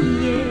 yeah.